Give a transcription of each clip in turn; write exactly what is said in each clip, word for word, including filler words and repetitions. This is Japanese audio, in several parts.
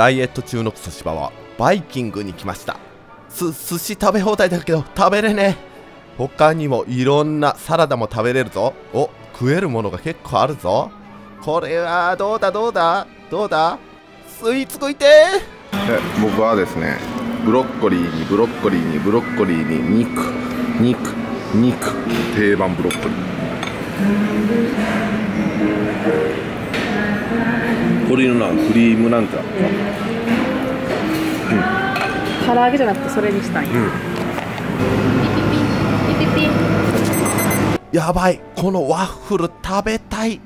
ダイエット中のクソシバはバイキングに来ました。す、寿司食べ放題だけど食べれねえ。他にもいろんなサラダも食べれるぞ。お、食えるものが結構あるぞ。これはどうだどうだどうだ、スイーツ食いてー。え、僕はですね、ブロッコリーにブロッコリーにブロッコリーに肉肉肉、定番ブロッコリー。これのなんクリームなんてあった、うん、唐揚げじゃなくてそれにしたい、うん。やばい、このワッフル食べたい。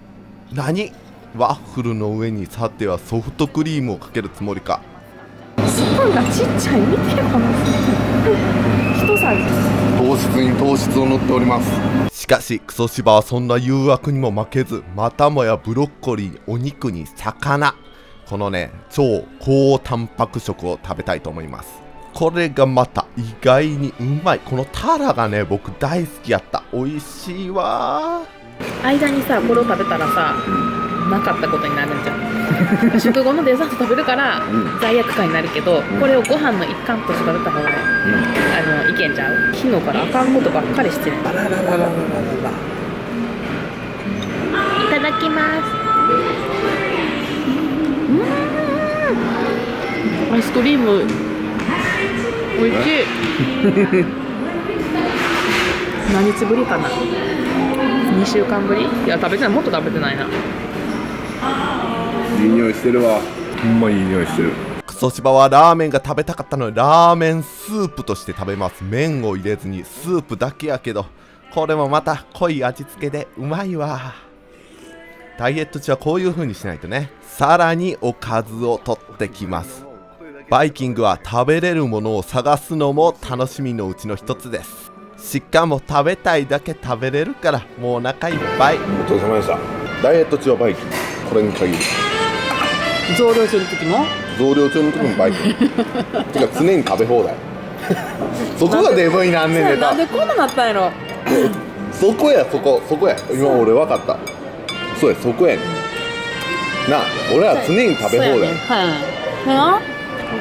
何、ワッフルの上にさてはソフトクリームをかけるつもりか。スパンがちっちゃい、見てこのスパン一サイズ、糖質に糖質を塗っております。しかしクソシバはそんな誘惑にも負けず、またもやブロッコリー、お肉に魚、このね超高タンパク食を食べたいと思います。これがまた意外にうまい。このタラがね僕大好きやった。美味しいわ。間にさこれを食べたらさ、なかったことになるんじゃん食後のデザート食べるから罪悪感になるけど、これをご飯の一環として食べた方があのいけんちゃう。昨日からあかんことばっかりしてる。いただきます。うん、アイスクリームおいしい何日ぶりかな、にしゅうかんぶり。いや食べてない、もっと食べてないな。いい匂いしてるわ。ほんまいい匂いしてる。クソシバはラーメンが食べたかったのでラーメンスープとして食べます。麺を入れずにスープだけやけど、これもまた濃い味付けでうまいわ。ダイエット中はこういう風にしないとね。さらにおかずを取ってきます。バイキングは食べれるものを探すのも楽しみのうちの一つです。しかも食べたいだけ食べれるからもうお腹いっぱい。お疲れ様でした。ダイエット中はバイキング、これに限る。増量中の時も増量中の時もバイキングてか常に食べ放題そこがデブになんねんで。なんでこんななったんやろそこやそこそこや。今俺分かった。そうやそこやねんな。俺は常に食べ放題、ね、はい。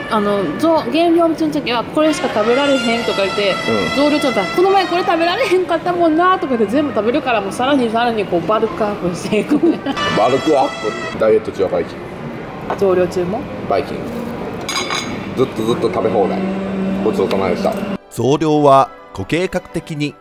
あの減量中の時はこれしか食べられへんとか言って、うん、増量中だこの前これ食べられへんかったもんなとかで全部食べるから、もうさらにさらにこうバルクアップしていくバルクアップ。ダイエット中はバイキング、増量中もバイキング、ずっとずっと食べ放題。ごちそうさまでした。増量はご計画的に